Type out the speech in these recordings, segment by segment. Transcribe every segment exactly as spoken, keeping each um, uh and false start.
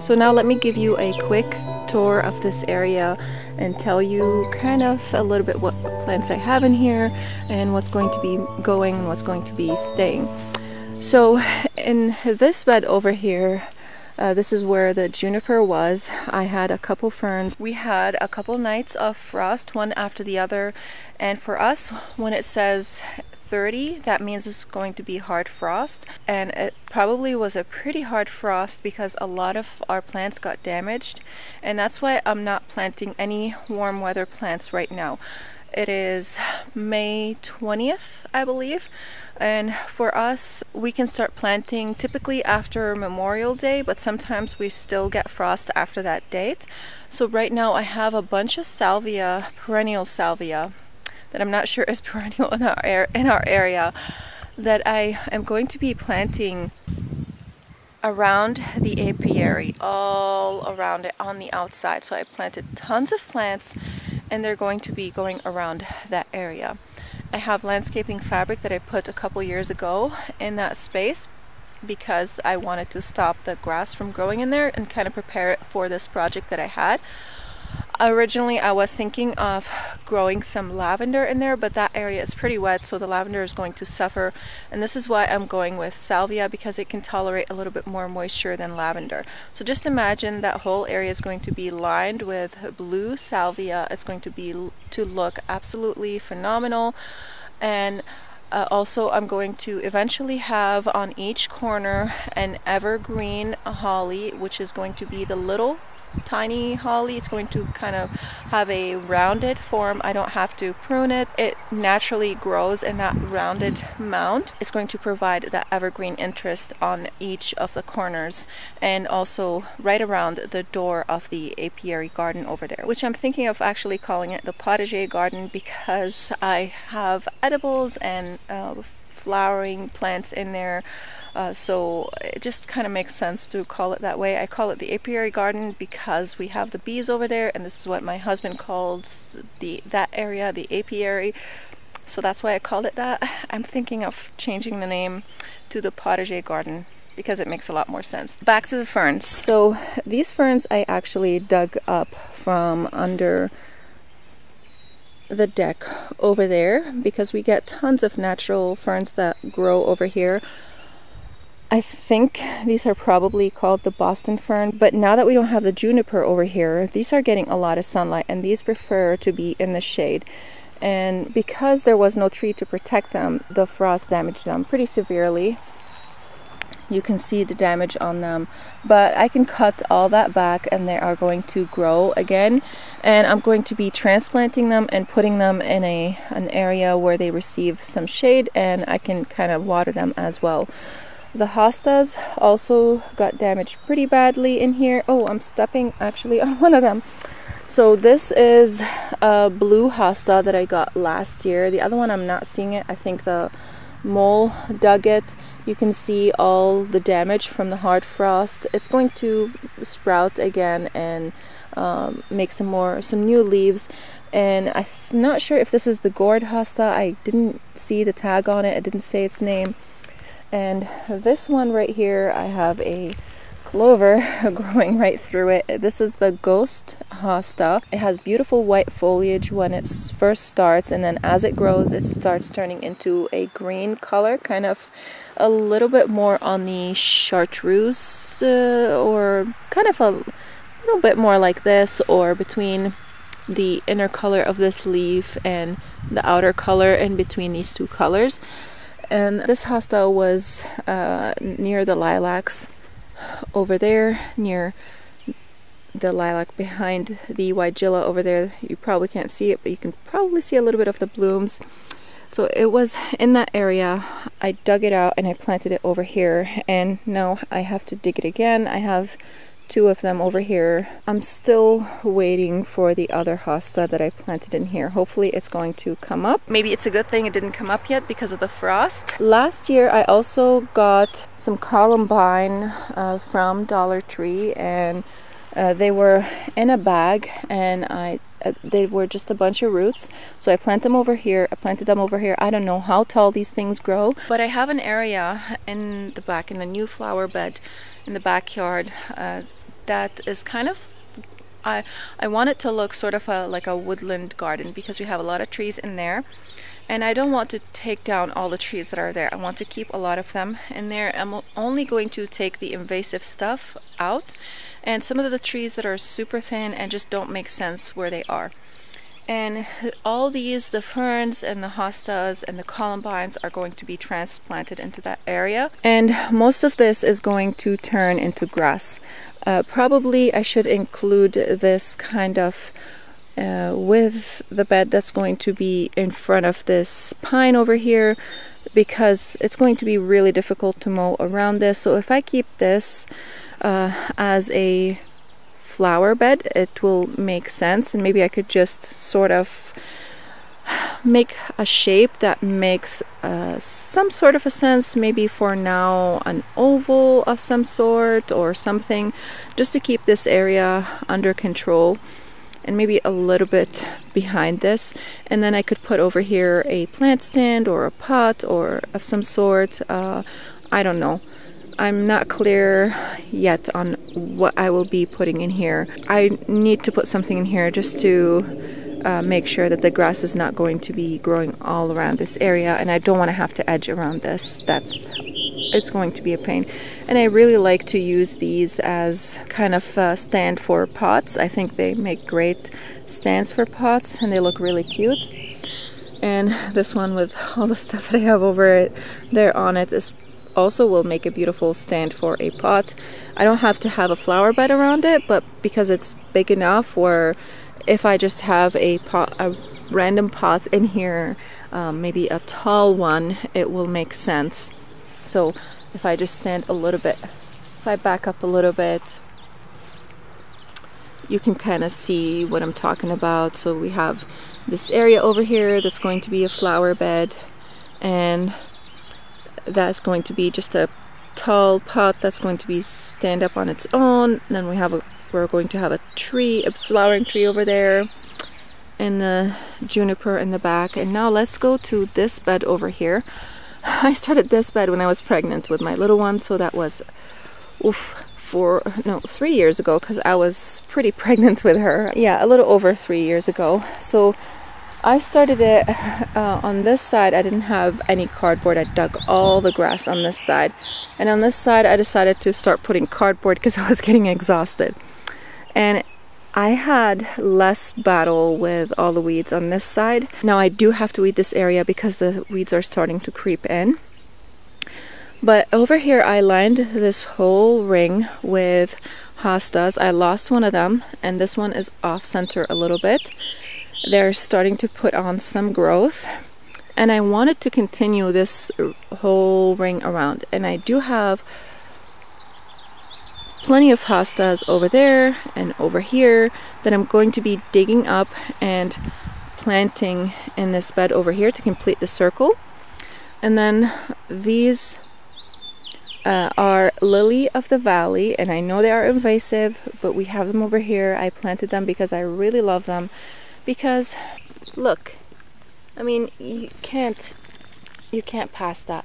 So now let me give you a quick tour of this area and tell you kind of a little bit what plants I have in here and what's going to be going and what's going to be staying. So in this bed over here, Uh, this is where the juniper was. I had a couple ferns. We had a couple nights of frost, one after the other, and for us, when it says thirty, that means it's going to be hard frost, and it probably was a pretty hard frost because a lot of our plants got damaged, and that's why I'm not planting any warm weather plants right now. It is May twentieth, I believe. And for us, we can start planting typically after Memorial Day, but sometimes we still get frost after that date. So right now I have a bunch of salvia, perennial salvia, that I'm not sure is perennial in our, er in our area, that I am going to be planting around the apiary, all around it on the outside. So I planted tons of plants and they're going to be going around that area. I have landscaping fabric that I put a couple years ago in that space because I wanted to stop the grass from growing in there and kind of prepare it for this project that I had. Originally, I was thinking of growing some lavender in there, but that area is pretty wet, so the lavender is going to suffer. And this is why I'm going with salvia, because it can tolerate a little bit more moisture than lavender. So just imagine that whole area is going to be lined with blue salvia. It's going to be to look absolutely phenomenal. And uh, also I'm going to eventually have on each corner an evergreen holly, which is going to be the little tiny holly. It's going to kind of have a rounded form. I don't have to prune it. It naturally grows in that rounded mound. It's going to provide that evergreen interest on each of the corners and also right around the door of the apiary garden over there, which I'm thinking of actually calling it the potager garden because I have edibles and uh, flowering plants in there. Uh, so it just kind of makes sense to call it that way. I call it the apiary garden because we have the bees over there, and this is what my husband calls the that area, the apiary. So that's why I called it that. I'm thinking of changing the name to the potager garden because it makes a lot more sense. Back to the ferns. So these ferns I actually dug up from under the deck over there because we get tons of natural ferns that grow over here. I think these are probably called the Boston fern, but now that we don't have the juniper over here, these are getting a lot of sunlight and these prefer to be in the shade. And because there was no tree to protect them, the frost damaged them pretty severely. You can see the damage on them, but I can cut all that back and they are going to grow again. And I'm going to be transplanting them and putting them in a an area where they receive some shade, and I can kind of water them as well. The hostas also got damaged pretty badly in here. Oh, I'm stepping actually on one of them. So this is a blue hosta that I got last year. The other one, I'm not seeing it. I think the mole dug it. You can see all the damage from the hard frost. It's going to sprout again and um, make some more some new leaves. And I'm not sure if this is the gourd hosta. I didn't see the tag on it. It didn't say its name. And this one right here, I have a clover growing right through it. This is the ghost hosta. It has beautiful white foliage when it first starts, and then as it grows, it starts turning into a green color, kind of a little bit more on the chartreuse, uh, or kind of a little bit more like this, or between the inner color of this leaf and the outer color, in between these two colors. And this hosta was uh, near the lilacs over there, near the lilac behind the weigela over there. You probably can't see it, but you can probably see a little bit of the blooms. So it was in that area. I dug it out and I planted it over here, and now I have to dig it again. I have two of them over here. I'm still waiting for the other hosta that I planted in here. Hopefully it's going to come up. Maybe it's a good thing it didn't come up yet because of the frost. Last year I also got some columbine uh, from Dollar Tree, and uh, they were in a bag, and I uh, they were just a bunch of roots. So I planted them over here. I planted them over here. I don't know how tall these things grow, but I have an area in the back, in the new flower bed in the backyard, uh, that is kind of, I, I want it to look sort of a, like a woodland garden, because we have a lot of trees in there. And I don't want to take down all the trees that are there. I want to keep a lot of them in there. I'm only going to take the invasive stuff out and some of the trees that are super thin and just don't make sense where they are. And all these, the ferns and the hostas and the columbines, are going to be transplanted into that area. And most of this is going to turn into grass. Uh, probably I should include this kind of Uh, with the bed that's going to be in front of this pine over here, because it's going to be really difficult to mow around this. So if I keep this uh, as a flower bed, it will make sense, and maybe I could just sort of make a shape that makes uh, some sort of a sense, maybe for now an oval of some sort or something, just to keep this area under control. And maybe a little bit behind this, and then I could put over here a plant stand or a pot or of some sort. uh, I don't know, I'm not clear yet on what I will be putting in here. I need to put something in here just to uh, make sure that the grass is not going to be growing all around this area, and I don't want to have to edge around this. That's it's going to be a pain. And I really like to use these as kind of a stand for pots. I think they make great stands for pots, and they look really cute. And this one with all the stuff that I have over it there on it is also will make a beautiful stand for a pot. I don't have to have a flower bed around it, but because it's big enough, or if I just have a pot, a random pot in here, um, maybe a tall one, it will make sense. So if I just stand a little bit, if I back up a little bit, you can kind of see what I'm talking about. So we have this area over here that's going to be a flower bed, and that's going to be just a tall pot that's going to be stand up on its own. And then we have a, we're going to have a tree, a flowering tree over there, and the juniper in the back. And now let's go to this bed over here. I started this bed when I was pregnant with my little one, so that was oof, four, no, three years ago, because I was pretty pregnant with her. Yeah, a little over three years ago. So I started it uh, on this side. I didn't have any cardboard. I dug all the grass on this side, and on this side I decided to start putting cardboard because I was getting exhausted, and I had less battle with all the weeds on this side. Now I do have to weed this area because the weeds are starting to creep in. But over here I lined this whole ring with hostas. I lost one of them, and this one is off center a little bit. They're starting to put on some growth, and I wanted to continue this whole ring around. And I do have plenty of hostas over there and over here that I'm going to be digging up and planting in this bed over here to complete the circle. And then these uh, are lily of the valley, and I know they are invasive, but we have them over here. I planted them because I really love them, because look, I mean, you can't you can't pass that.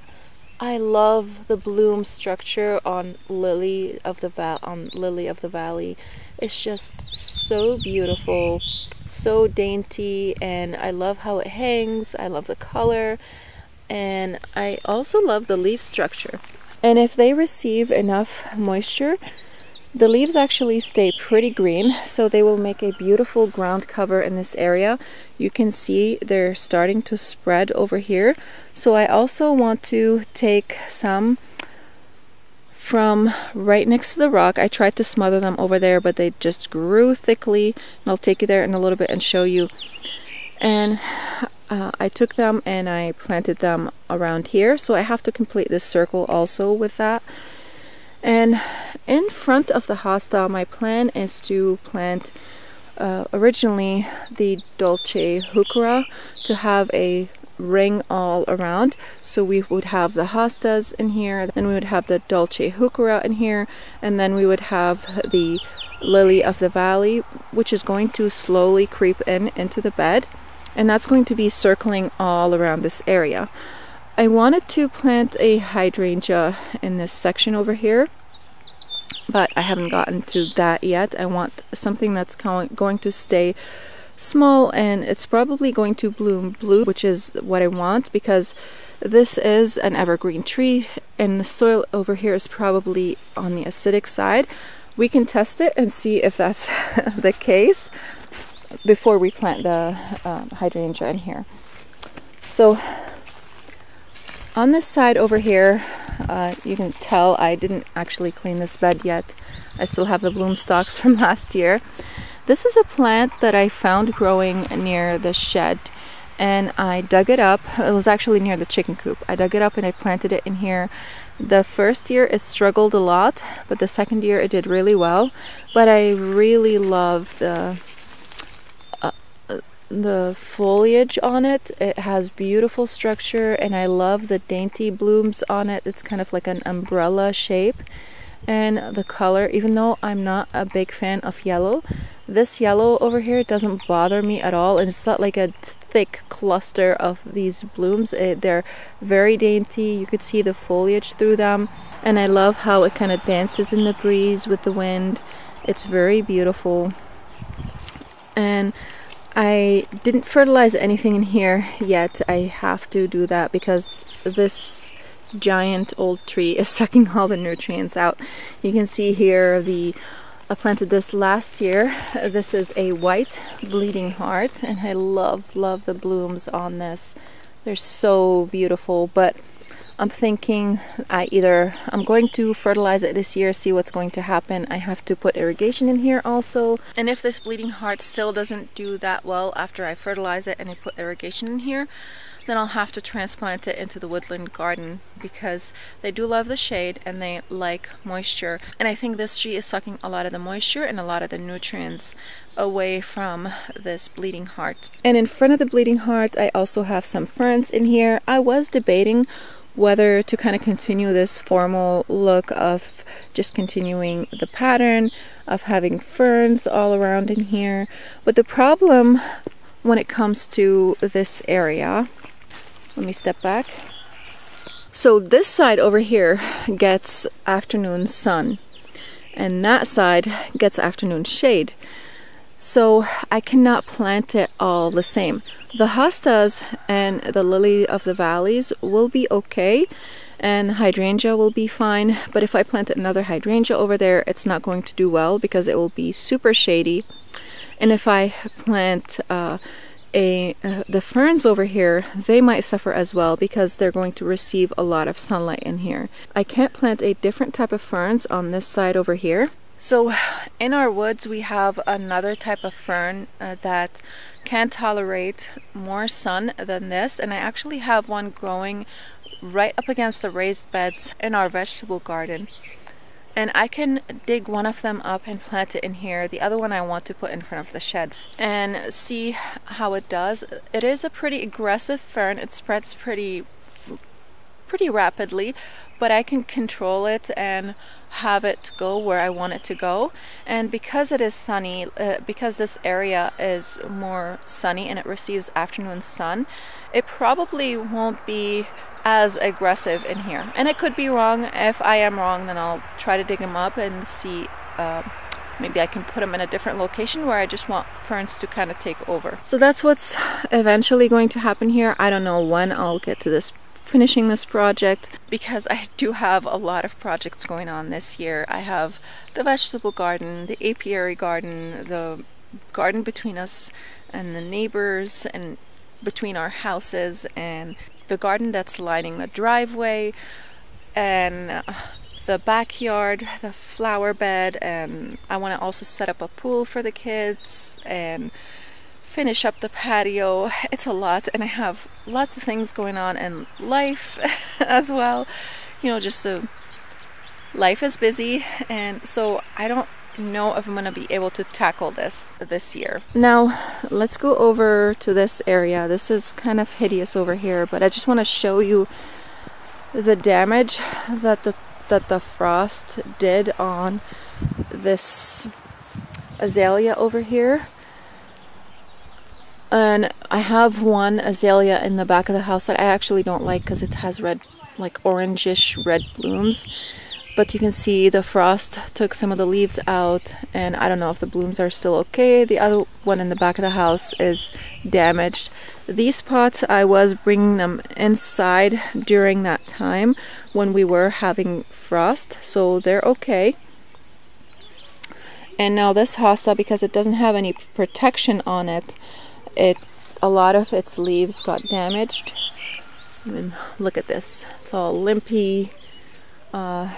I love the bloom structure on lily of the val on lily of the valley. It's just so beautiful, so dainty, and I love how it hangs. I love the color, and I also love the leaf structure. And if they receive enough moisture, the leaves actually stay pretty green, so they will make a beautiful ground cover in this area. You can see they're starting to spread over here. So I also want to take some from right next to the rock. I tried to smother them over there, but they just grew thickly, and I'll take you there in a little bit and show you. And uh, I took them and I planted them around here, so I have to complete this circle also with that. And in front of the hosta, my plan is to plant uh, originally the Dolce Heuchera, to have a ring all around. So we would have the hostas in here, then we would have the Dolce Heuchera in here, and then we would have the lily of the valley, which is going to slowly creep in into the bed, and that's going to be circling all around this area. I wanted to plant a hydrangea in this section over here, but I haven't gotten to that yet. I want something that's going to stay small, and it's probably going to bloom blue, which is what I want, because this is an evergreen tree and the soil over here is probably on the acidic side. We can test it and see if that's the case before we plant the um, hydrangea in here. So on this side over here, uh, you can tell I didn't actually clean this bed yet. I still have the bloom stalks from last year. This is a plant that I found growing near the shed, and I dug it up. It was actually near the chicken coop. I dug it up and I planted it in here. The first year it struggled a lot, but the second year it did really well. But I really love the the foliage on it. It has beautiful structure, and I love the dainty blooms on it. It's kind of like an umbrella shape, and the color, even though I'm not a big fan of yellow, this yellow over here doesn't bother me at all, and it's not like a thick cluster of these blooms. It, they're very dainty. You could see the foliage through them, and I love how it kind of dances in the breeze with the wind. It's very beautiful. And I didn't fertilize anything in here yet. I have to do that because this giant old tree is sucking all the nutrients out. You can see here, the I planted this last year. This is a white bleeding heart, and I love love the blooms on this. They're so beautiful, but I'm thinking I either I'm going to fertilize it this year, see what's going to happen. I have to put irrigation in here also, and if this bleeding heart still doesn't do that well after I fertilize it and I put irrigation in here, then I'll have to transplant it into the woodland garden, because they do love the shade and they like moisture, and I think this tree is sucking a lot of the moisture and a lot of the nutrients away from this bleeding heart. And in front of the bleeding heart, I also have some ferns in here. I was debating whether to kind of continue this formal look of just continuing the pattern of having ferns all around in here. But the problem when it comes to this area, let me step back. So this side over here gets afternoon sun, and that side gets afternoon shade. So I cannot plant it all the same. The hostas and the lily of the valleys will be okay, and hydrangea will be fine, but if I plant another hydrangea over there, it's not going to do well because it will be super shady. And if I plant uh, a uh, the ferns over here, they might suffer as well because they're going to receive a lot of sunlight in here. I can't plant a different type of ferns on this side over here. So in our woods, we have another type of fern uh, that can tolerate more sun than this, and I actually have one growing right up against the raised beds in our vegetable garden, and I can dig one of them up and plant it in here. The other one I want to put in front of the shed and see how it does. It is a pretty aggressive fern. It spreads pretty pretty rapidly, but I can control it and have it go where I want it to go. And because it is sunny, uh, because this area is more sunny and it receives afternoon sun, it probably won't be as aggressive in here. And I could be wrong. If I am wrong, then I'll try to dig them up and see. Uh, Maybe I can put them in a different location where I just want ferns to kind of take over. So that's what's eventually going to happen here. I don't know when I'll get to this finishing this project, because I do have a lot of projects going on this year. I have the vegetable garden, the apiary garden, the garden between us and the neighbors and between our houses, and the garden that's lining the driveway, and the backyard, the flower bed, and I want to also set up a pool for the kids and finish up the patio. It's a lot, and I have lots of things going on in life as well. You know, just the life is busy, and so I don't know if I'm gonna be able to tackle this this year. Now let's go over to this area. This is kind of hideous over here, but I just want to show you the damage that the that the frost did on this azalea over here. And I have one azalea in the back of the house that I actually don't like because it has red, like orangish red blooms. but you can see the frost took some of the leaves out, and I don't know if the blooms are still okay. The other one in the back of the house is damaged. These pots, I was bringing them inside during that time when we were having frost, so they're okay. And now this hosta, because it doesn't have any protection on it, it a lot of its leaves got damaged. And look at this, it's all limpy. Uh,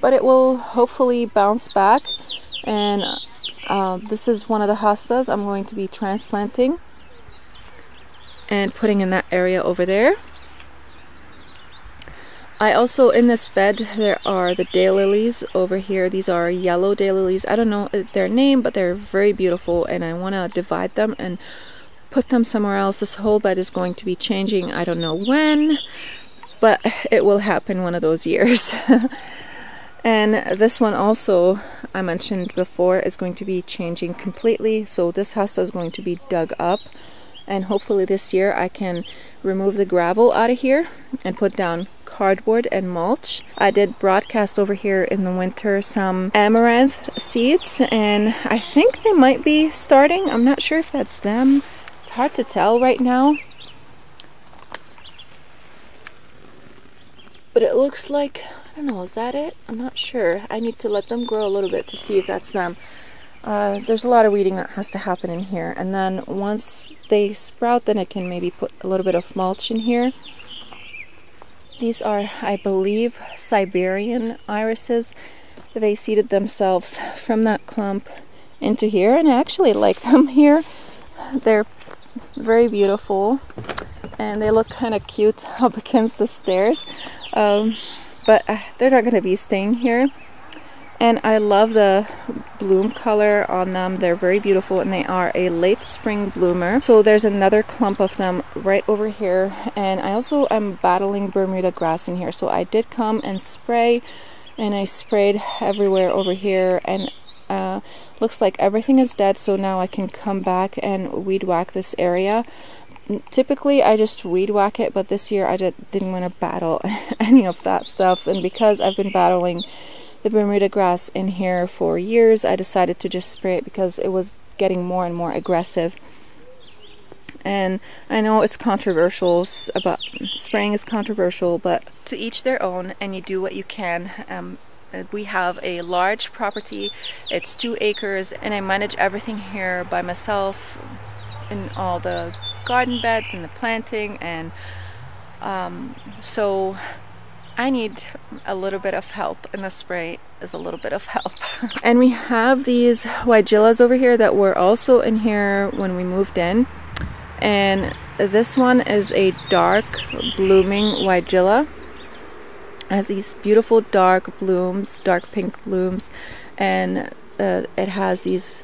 but it will hopefully bounce back, and uh, this is one of the hostas I'm going to be transplanting and putting in that area over there. I also, in this bed, there are the daylilies over here. These are yellow daylilies. I don't know their name, but they're very beautiful, and I want to divide them and put them somewhere else. This whole bed is going to be changing. I don't know when, but it will happen one of those years. And this one also, I mentioned before, is going to be changing completely. So this hosta is going to be dug up, and hopefully this year I can remove the gravel out of here and put down cardboard and mulch. I did broadcast over here in the winter some amaranth seeds, and I think they might be starting. I'm not sure if that's them. It's hard to tell right now. But it looks like, I don't know, is that it? I'm not sure. I need to let them grow a little bit to see if that's them. Uh, there's a lot of weeding that has to happen in here. And then once they sprout, then I can maybe put a little bit of mulch in here. These are, I believe, Siberian irises. They seeded themselves from that clump into here, and I actually like them here. They're very beautiful, and they look kind of cute up against the stairs, um, but uh, they're not going to be staying here. And I love the bloom color on them. They're very beautiful, and they are a late spring bloomer. So there's another clump of them right over here. And I also am battling Bermuda grass in here. So I did come and spray, and I sprayed everywhere over here. And uh, looks like everything is dead. So now I can come back and weed whack this area. Typically I just weed whack it, but this year I just didn't want to battle any of that stuff. And because I've been battling the Bermuda grass in here for years, I decided to just spray it because it was getting more and more aggressive. And I know it's controversial, about spraying is controversial, but to each their own, and you do what you can. Um, we have a large property, it's two acres, and I manage everything here by myself, in all the garden beds and the planting, and um, so I need a little bit of help, and the spray is a little bit of help. And we have these Weigelas over here that were also in here when we moved in. And this one is a dark blooming Weigela. It has these beautiful dark blooms, dark pink blooms, and uh, it has these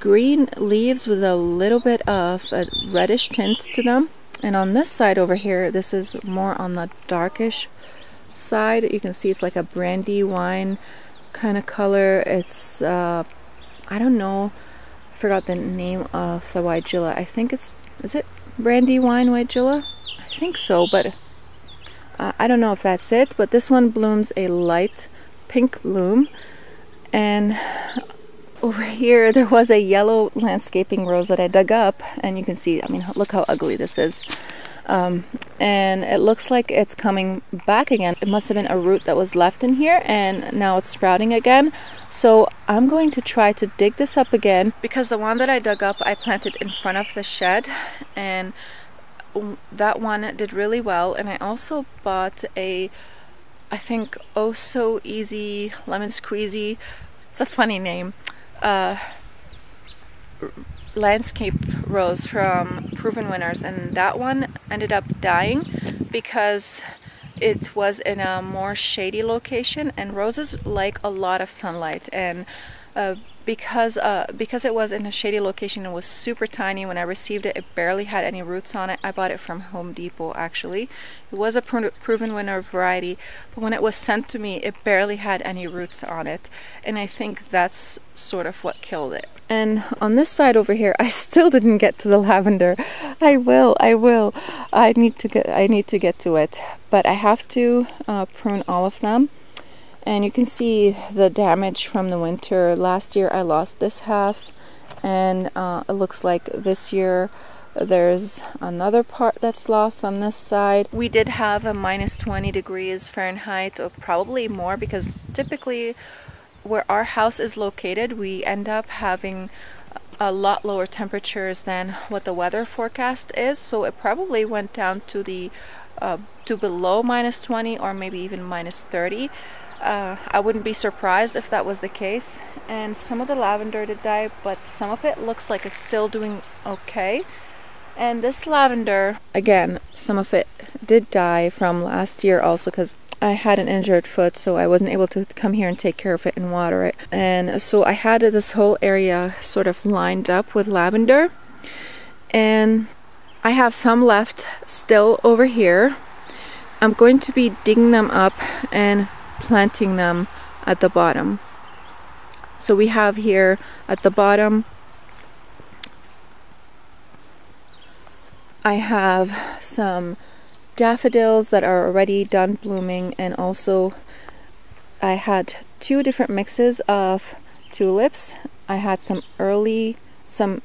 green leaves with a little bit of a reddish tint to them. And on this side over here, this is more on the darkish side. You can see it's like a brandywine kind of color. It's uh I don't know, I forgot the name of the Weigela. I think it's, is it Brandywine Weigela? I think so, but uh, I don't know if that's it. But this one blooms a light pink bloom. And over here there was a yellow landscaping rose that I dug up, and you can see, I mean, look how ugly this is. Um, and it looks like it's coming back again. It must have been a root that was left in here, and now it's sprouting again. So I'm going to try to dig this up again, because the one that I dug up I planted in front of the shed, and that one did really well. And I also bought a, I think, Oh So Easy Lemon Squeezy, it's a funny name, uh, landscape rose from Proven Winners, and that one ended up dying because it was in a more shady location, and roses like a lot of sunlight. And uh, because uh, because it was in a shady location, it was super tiny. When I received it, it barely had any roots on it. I bought it from Home Depot, actually. It was a pro Proven Winner variety, but when it was sent to me, it barely had any roots on it, and I think that's sort of what killed it. And on this side over here, I still didn't get to the lavender. I will, I will. I need to get, I need to get to it. But I have to uh, prune all of them. And you can see the damage from the winter. Last year I lost this half, and uh, it looks like this year there's another part that's lost on this side. We did have a minus twenty degrees Fahrenheit, or probably more, because typically where our house is located, we end up having a lot lower temperatures than what the weather forecast is. So it probably went down to the uh, to below minus twenty, or maybe even minus thirty. Uh, I wouldn't be surprised if that was the case. And some of the lavender did die, but some of it looks like it's still doing okay. And this lavender, again, some of it did die from last year also, because I had an injured foot, so I wasn't able to come here and take care of it and water it. And so I had this whole area sort of lined up with lavender, and I have some left still over here. I'm going to be digging them up and planting them at the bottom. So we have here at the bottom, I have some daffodils that are already done blooming, and also I had two different mixes of tulips. I had some early, some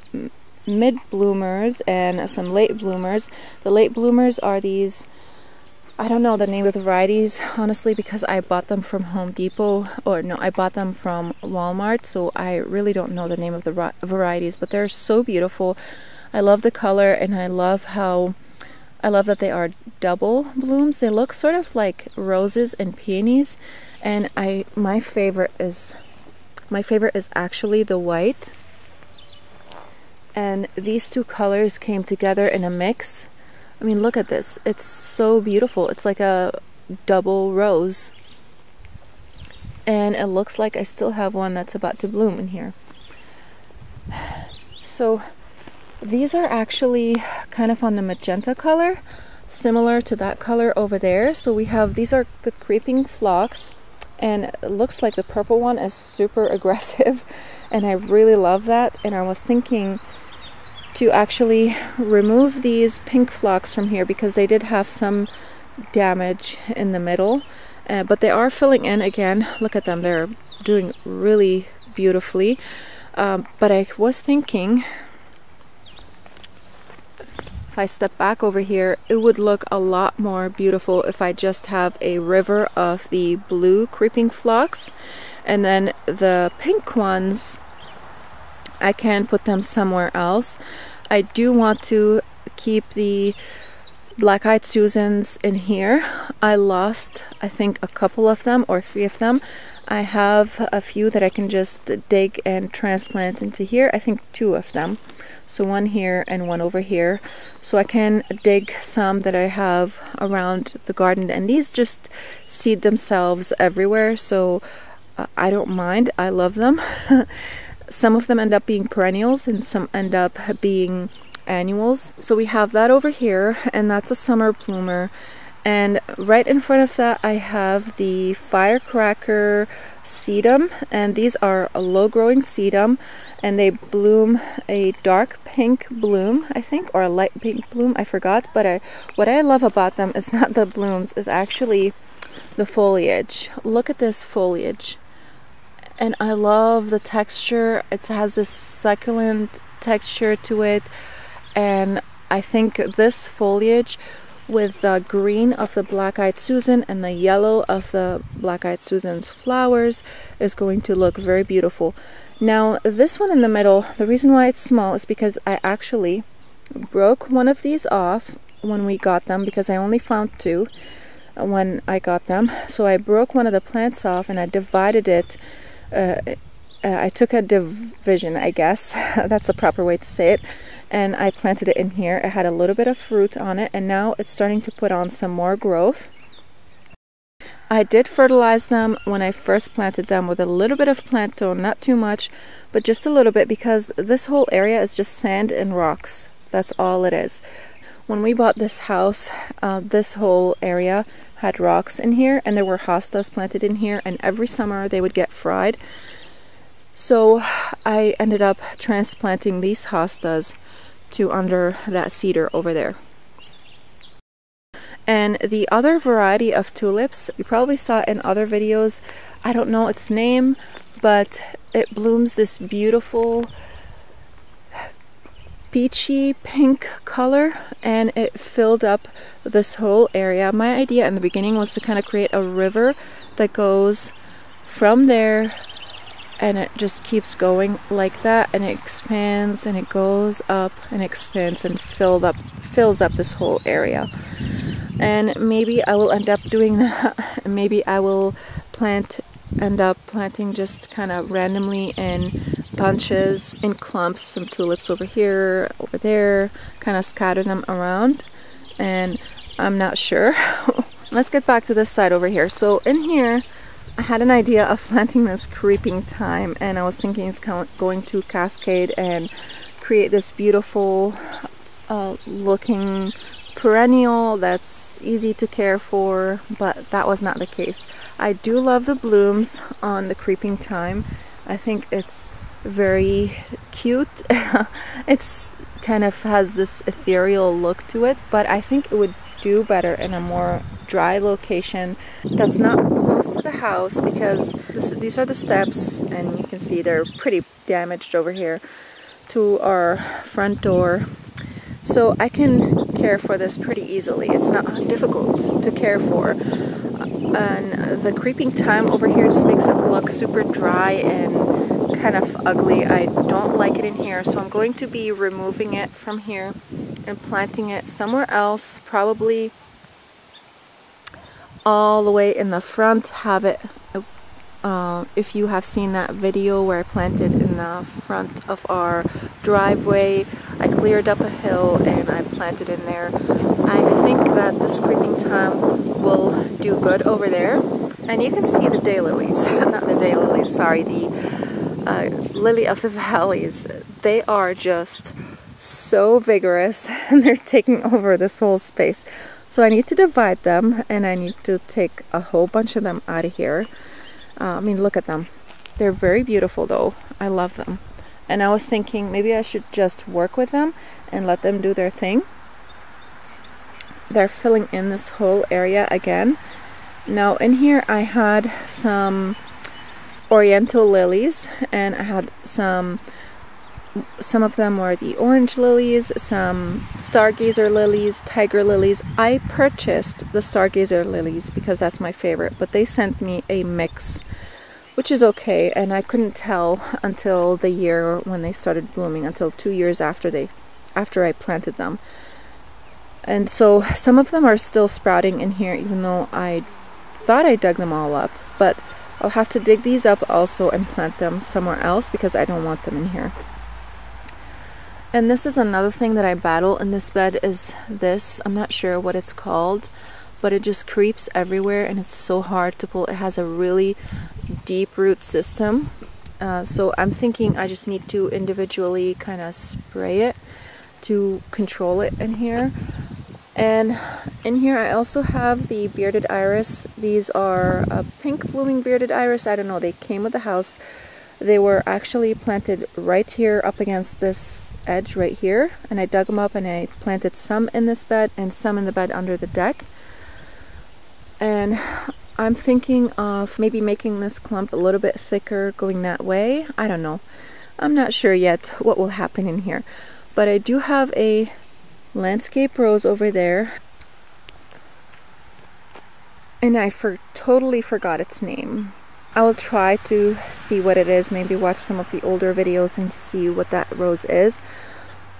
mid bloomers, and some late bloomers. The late bloomers are these, I don't know the name of the varieties, honestly, because I bought them from Home Depot, or no, I bought them from Walmart, so I really don't know the name of the varieties, but they're so beautiful. I love the color, and I love how, I love that they are double blooms. They look sort of like roses and peonies, and I my favorite is my favorite is actually the white. And these two colors came together in a mix. I mean, look at this. It's so beautiful. It's like a double rose. And it looks like I still have one that's about to bloom in here. So these are actually kind of on the magenta color, similar to that color over there. So we have, these are the creeping phlox, and it looks like the purple one is super aggressive, and I really love that. And I was thinking to actually remove these pink phlox from here, because they did have some damage in the middle, uh, but they are filling in again. Look at them, they're doing really beautifully. Um, but I was thinking, if I step back over here, it would look a lot more beautiful if I just have a river of the blue creeping phlox, and then the pink ones I can put them somewhere else. I do want to keep the black-eyed Susans in here. I lost, I think, a couple of them, or three of them. I have a few that I can just dig and transplant into here. I think two of them. So one here and one over here. So I can dig some that I have around the garden, and these just seed themselves everywhere, so uh, I don't mind. I love them. Some of them end up being perennials, and some end up being annuals. So we have that over here, and that's a summer bloomer. And right in front of that I have the firecracker sedum, and these are a low growing sedum, and they bloom a dark pink bloom, I think, or a light pink bloom, I forgot. But I, what I love about them is not the blooms, is actually the foliage. Look at this foliage, and I love the texture. It has this succulent texture to it, and I think this foliage with the green of the black-eyed Susan and the yellow of the black-eyed Susan's flowers is going to look very beautiful. Now this one in the middle, the reason why it's small is because I actually broke one of these off when we got them, because I only found two when I got them. So I broke one of the plants off, and I divided it. Uh, I took a division, I guess. That's the proper way to say it. And I planted it in here. It had a little bit of fruit on it, and now it's starting to put on some more growth. I did fertilize them when I first planted them with a little bit of planktone, not too much, but just a little bit, because this whole area is just sand and rocks. That's all it is. When we bought this house, uh, this whole area had rocks in here, and there were hostas planted in here, and every summer they would get fried. So I ended up transplanting these hostas to under that cedar over there. And the other variety of tulips, you probably saw in other videos, I don't know its name, but it blooms this beautiful peachy pink color, and it filled up this whole area. My idea in the beginning was to kind of create a river that goes from there, and it just keeps going like that, and it expands and it goes up and expands and filled up fills up this whole area. And maybe I will end up doing that. Maybe I will plant end up planting just kind of randomly in bunches, in clumps, some tulips over here, over there, kind of scatter them around, and I'm not sure. Let's get back to this side over here. So in here I had an idea of planting this creeping thyme, and I was thinking it's going to cascade and create this beautiful uh, looking perennial that's easy to care for, but that was not the case. I do love the blooms on the creeping thyme. I think it's very cute. It's kind of has this ethereal look to it, but I think it would do better in a more dry location that's not close to the house, because this, these are the steps, and you can see they're pretty damaged over here to our front door. So I can care for this pretty easily. It's not difficult to care for. And the creeping thyme over here just makes it look super dry and kind of ugly. I don't like it in here, so I'm going to be removing it from here and planting it somewhere else, probably all the way in the front. Have it uh, if you have seen that video where I planted in the front of our driveway, I cleared up a hill and I planted in there. I think that this creeping thyme will do good over there, and you can see the daylilies, not the daylilies, sorry, the uh, lily of the valleys. They are just so vigorous, and they're taking over this whole space. So I need to divide them, and I need to take a whole bunch of them out of here. Uh, I mean, look at them. They're very beautiful though. I love them. And I was thinking maybe I should just work with them and let them do their thing. They're filling in this whole area again. Now in here I had some oriental lilies, and I had some some of them were the orange lilies, some stargazer lilies, tiger lilies. I purchased the stargazer lilies because that's my favorite, but they sent me a mix, which is okay, and I couldn't tell until the year when they started blooming, until two years after they after I planted them. And so some of them are still sprouting in here, even though I thought I dug them all up, but I'll have to dig these up also and plant them somewhere else because I don't want them in here. And this is another thing that I battle in this bed, is this, I'm not sure what it's called, but it just creeps everywhere and it's so hard to pull. It has a really deep root system, uh, so I'm thinking I just need to individually kind of spray it to control it in here. And in here I also have the bearded iris. These are a pink blooming bearded iris. I don't know, they came with the house. They were actually planted right here up against this edge right here, and I dug them up and I planted some in this bed and some in the bed under the deck. And I'm thinking of maybe making this clump a little bit thicker going that way. I don't know, I'm not sure yet what will happen in here, but I do have a landscape rose over there, and I for totally forgot its name. I will try to see what it is, maybe watch some of the older videos and see what that rose is.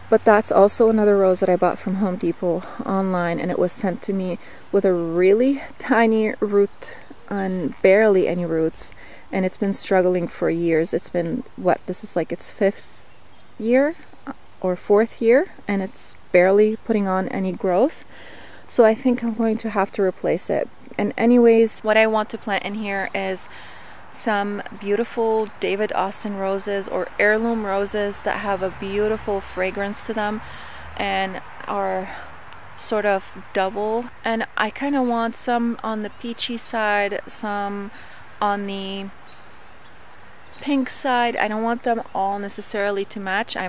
But that's also another rose that I bought from Home Depot online, and it was sent to me with a really tiny root and barely any roots, and it's been struggling for years. It's been, what, this is like its fifth year or fourth year, and it's barely putting on any growth. So I think I'm going to have to replace it. And anyways, what I want to plant in here is some beautiful David Austin roses or heirloom roses that have a beautiful fragrance to them and are sort of double. And I kind of want some on the peachy side, some on the pink side. I don't want them all necessarily to match. I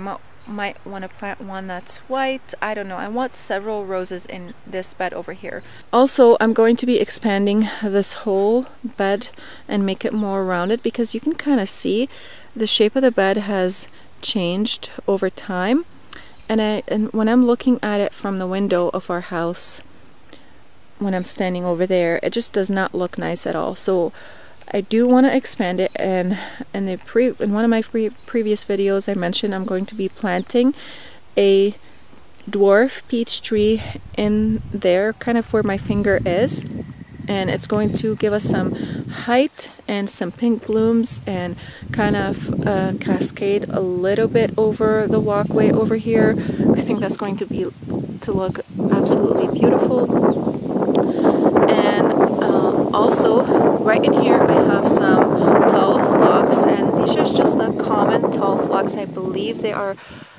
might want to plant one that's white. I don't know. I want several roses in this bed over here. Also, I'm going to be expanding this whole bed and make it more rounded, because you can kind of see the shape of the bed has changed over time. And, I, and when I'm looking at it from the window of our house, when I'm standing over there, it just does not look nice at all. So I do want to expand it, and in, the pre in one of my pre previous videos I mentioned I'm going to be planting a dwarf peach tree in there, kind of where my finger is, and it's going to give us some height and some pink blooms and kind of uh, cascade a little bit over the walkway over here. I think that's going to be to look absolutely beautiful. Also, right in here I have some tall phlox, and these are just the common tall phlox. I believe they are,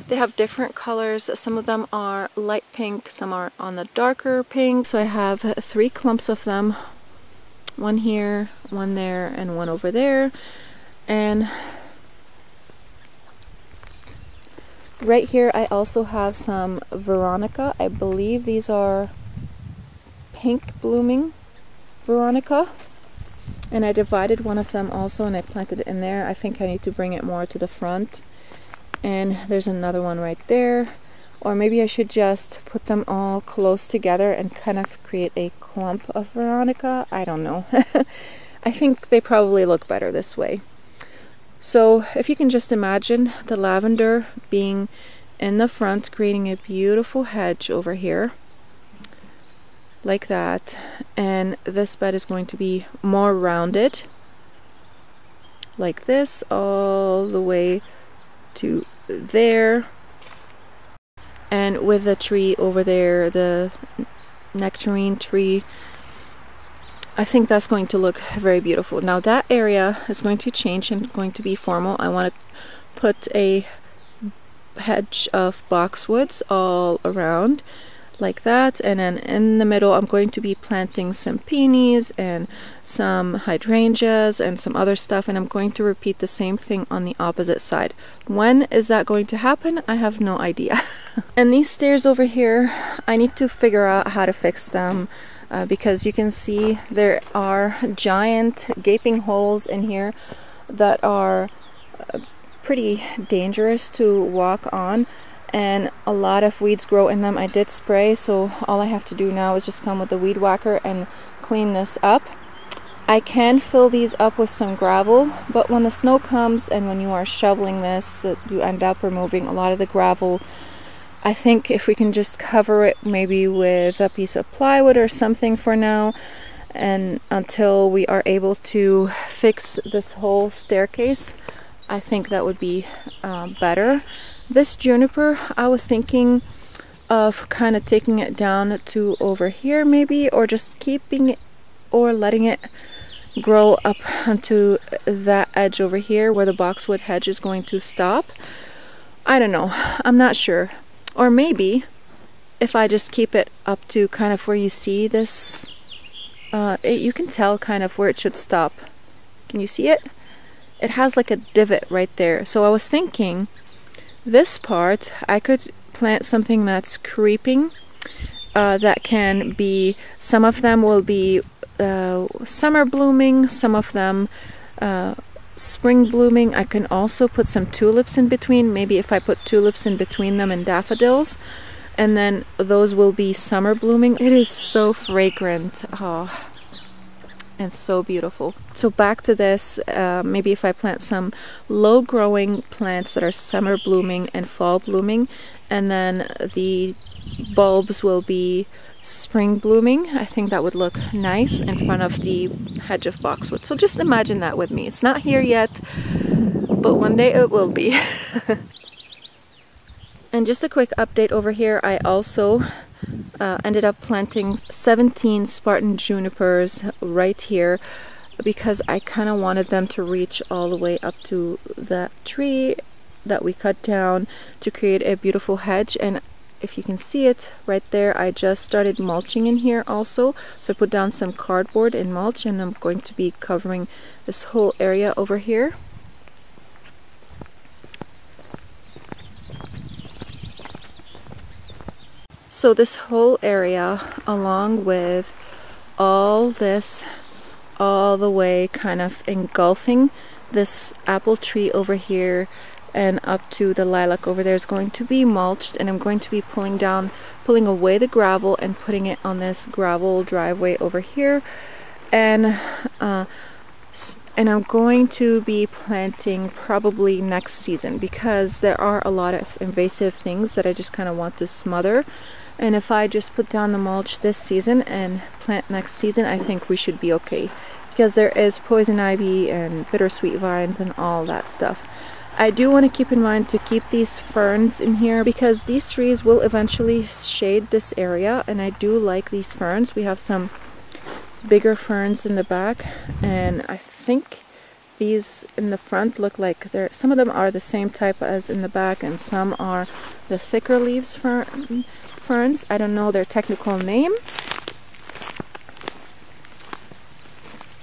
they have different colors. Some of them are light pink, some are on the darker pink. So I have three clumps of them, one here, one there, and one over there. And right here I also have some Veronica. I believe these are pink blooming Veronica, and I divided one of them also and I planted it in there. I think I need to bring it more to the front, and there's another one right there. Or maybe I should just put them all close together and kind of create a clump of Veronica. I don't know. I think they probably look better this way. So if you can just imagine the lavender being in the front, creating a beautiful hedge over here like that, and this bed is going to be more rounded like this all the way to there, and with the tree over there, the nectarine tree, I think that's going to look very beautiful. Now that area is going to change and going to be formal. I want to put a hedge of boxwoods all around like that, and then in the middle I'm going to be planting some peonies and some hydrangeas and some other stuff, and I'm going to repeat the same thing on the opposite side. When is that going to happen? I have no idea. And these stairs over here, I need to figure out how to fix them, uh, because you can see there are giant gaping holes in here that are pretty dangerous to walk on, and a lot of weeds grow in them. I did spray, so all I have to do now is just come with the weed whacker and clean this up. I can fill these up with some gravel, but when the snow comes and when you are shoveling this, you end up removing a lot of the gravel. I think if we can just cover it maybe with a piece of plywood or something for now, and until we are able to fix this whole staircase, I think that would be uh, better. This juniper, I was thinking of kind of taking it down to over here maybe, or just keeping it or letting it grow up onto that edge over here where the boxwood hedge is going to stop. I don't know, I'm not sure. Or maybe if I just keep it up to kind of where you see this, uh, it, you can tell kind of where it should stop. Can you see it? It has like a divot right there. So I was thinking this part, I could plant something that's creeping, uh, that can be, some of them will be uh, summer blooming, some of them uh, spring blooming. I can also put some tulips in between. Maybe if I put tulips in between them and daffodils, and then those will be summer blooming. It is so fragrant. Oh, and so beautiful. So back to this, uh, maybe if I plant some low growing plants that are summer blooming and fall blooming, and then the bulbs will be spring blooming, I think that would look nice in front of the hedge of boxwood. So just imagine that with me. It's not here yet, but one day it will be. And just a quick update over here, I also Uh, ended up planting seventeen Spartan junipers right here, because I kind of wanted them to reach all the way up to that tree that we cut down to create a beautiful hedge. And if you can see it right there, I just started mulching in here also. So I put down some cardboard and mulch, and I'm going to be covering this whole area over here. So this whole area, along with all this, all the way kind of engulfing this apple tree over here and up to the lilac over there, is going to be mulched, and I'm going to be pulling down, pulling away the gravel and putting it on this gravel driveway over here. And uh, and I'm going to be planting probably next season, because there are a lot of invasive things that I just kind of want to smother. And if I just put down the mulch this season and plant next season, I think we should be okay, because there is poison ivy and bittersweet vines and all that stuff. I do want to keep in mind to keep these ferns in here, because these trees will eventually shade this area, and I do like these ferns. We have some bigger ferns in the back, and I think these in the front look like they're, some of them are the same type as in the back, and some are the thicker leaves fern, ferns. I don't know their technical name,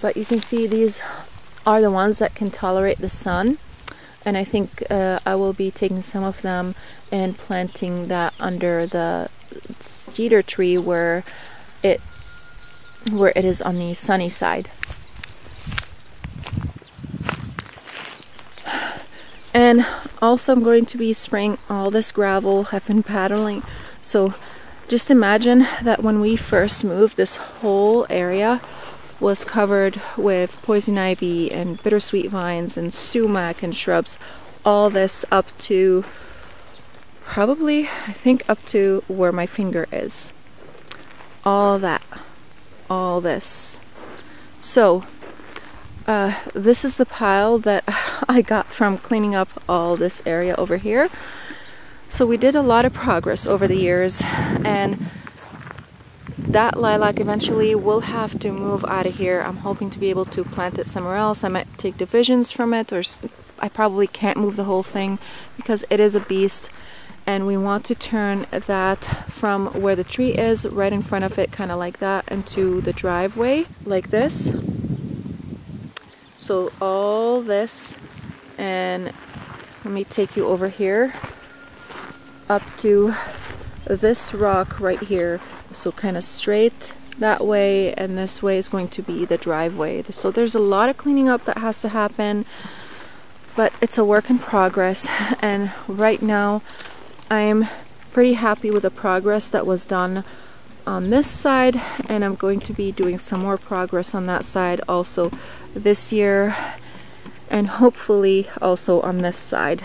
but you can see these are the ones that can tolerate the sun, and I think uh, I will be taking some of them and planting that under the cedar tree where it where it is on the sunny side. And also I'm going to be spraying all this gravel. I've been paddling, so just imagine that when we first moved, this whole area was covered with poison ivy and bittersweet vines and sumac and shrubs, all this up to probably, I think, up to where my finger is, all that, all this. So uh, this is the pile that I got from cleaning up all this area over here. So we did a lot of progress over the years, and that lilac eventually will have to move out of here. I'm hoping to be able to plant it somewhere else. I might take divisions from it, or I probably can't move the whole thing because it is a beast. And we want to turn that from where the tree is, right in front of it, kind of like that, into the driveway, like this. So all this, and let me take you over here, up to this rock right here. So kind of straight that way, and this way is going to be the driveway. So there's a lot of cleaning up that has to happen, but it's a work in progress. And right now, I'm pretty happy with the progress that was done on this side, and I'm going to be doing some more progress on that side also this year, and hopefully also on this side.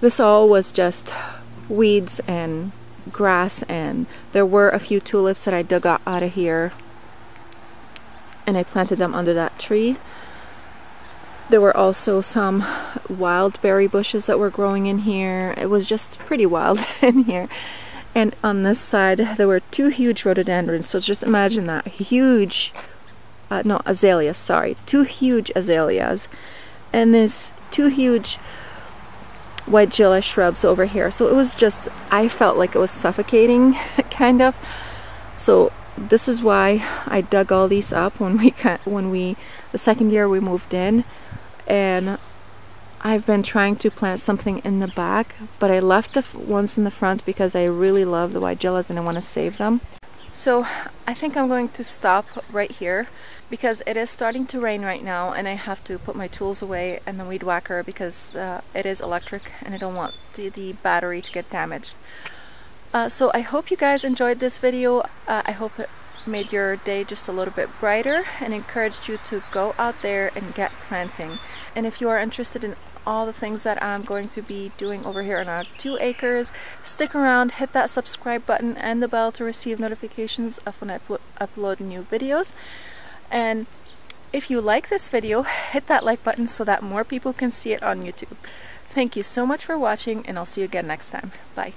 This all was just weeds and grass, and there were a few tulips that I dug out of here, and I planted them under that tree. There were also some wild berry bushes that were growing in here. It was just pretty wild in here. And on this side, there were two huge rhododendrons. So just imagine that. Huge, uh, no, azaleas, sorry. Two huge azaleas. And there's two huge weigela shrubs over here. So it was just, I felt like it was suffocating, kind of. So this is why I dug all these up when we, when we, the second year we moved in. And I've been trying to plant something in the back, but I left the ones in the front because I really love the weigelas and I want to save them. So I think I'm going to stop right here because it is starting to rain right now, and I have to put my tools away and the weed whacker, because uh, it is electric and I don't want the, the battery to get damaged. Uh, so I hope you guys enjoyed this video. Uh, I hope it made your day just a little bit brighter and encouraged you to go out there and get planting. And if you are interested in all the things that I'm going to be doing over here on our two acres, stick around, hit that subscribe button and the bell to receive notifications of when I upload new videos. And if you like this video, hit that like button so that more people can see it on YouTube. Thank you so much for watching, and I'll see you again next time. Bye.